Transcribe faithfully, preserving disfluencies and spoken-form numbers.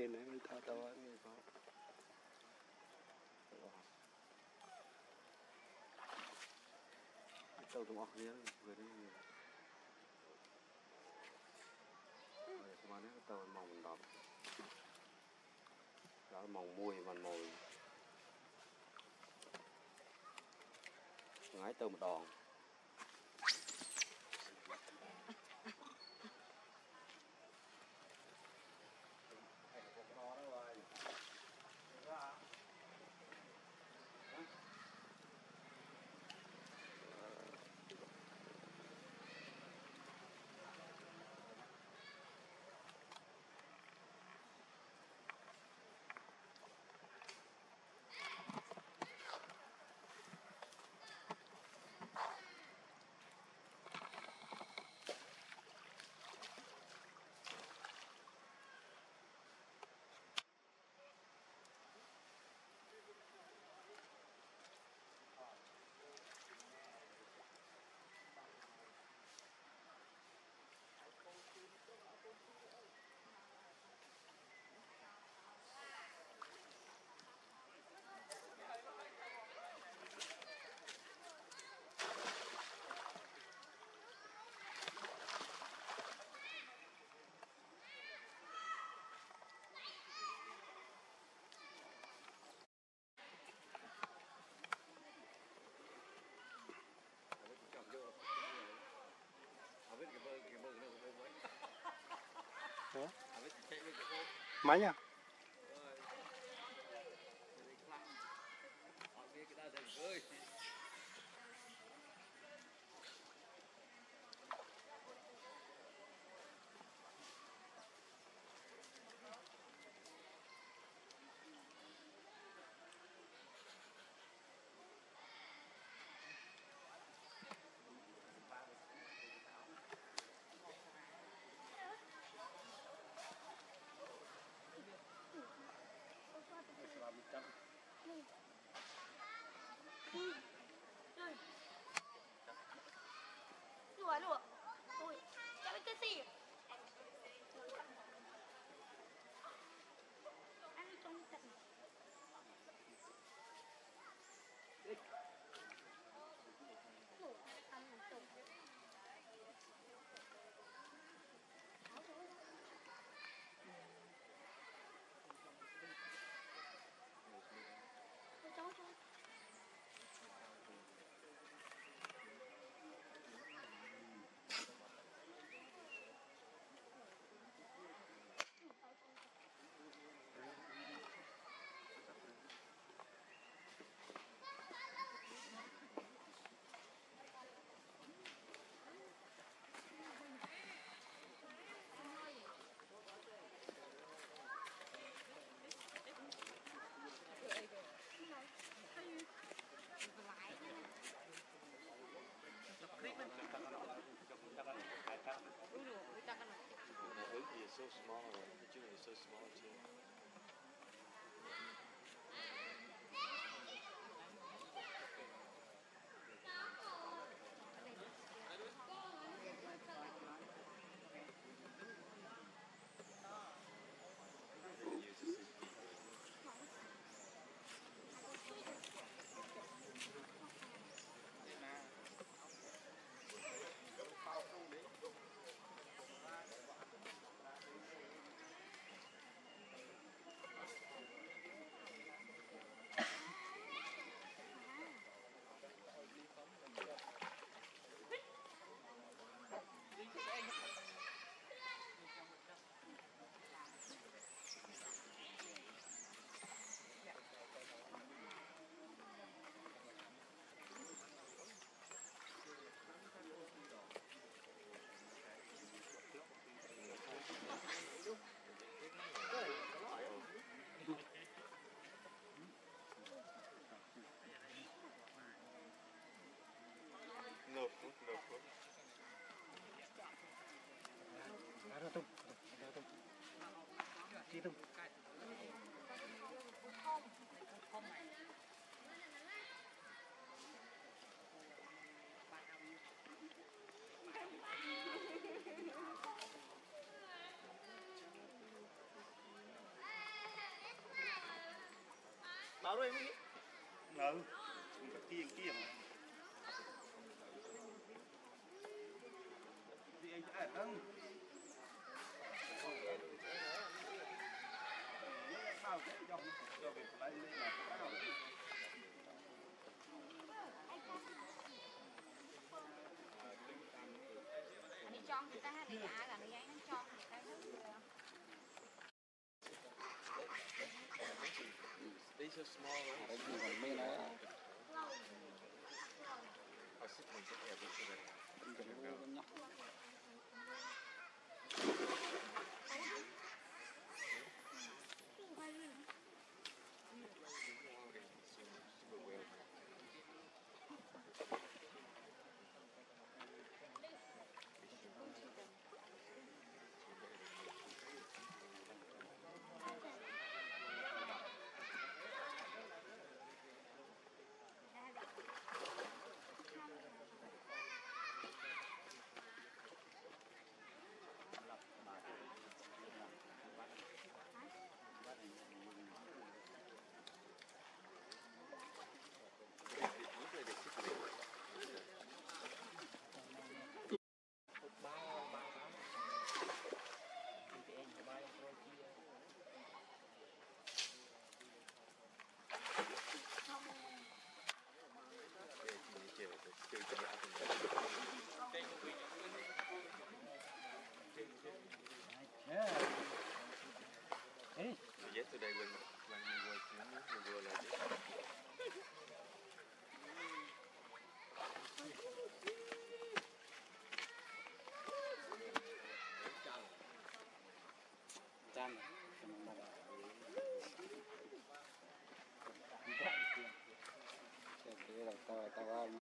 trên đấy, mình thao tàu ấy mình có. Tàu tàu ngọc nhé, vừa đi. Rồi các bạn ấy tàu mỏng đỏ. Đó là mỏng mùi, mòn mồi. Ngái tàu một đòn. Máy à? So small, the junior is so small too. Đó rồi em nghĩ. Ừ. Cái kia kia mà. Thì anh đã đăng. Bao cái dòng cho việc lấy lên là bao. Đi cho người ta để cả là người ấy nó cho người ta These are small, right? I'll sit and sit here, we'll sit there. I'm going to go. Yesterday when, when we were filming, we were like this. Done. Done.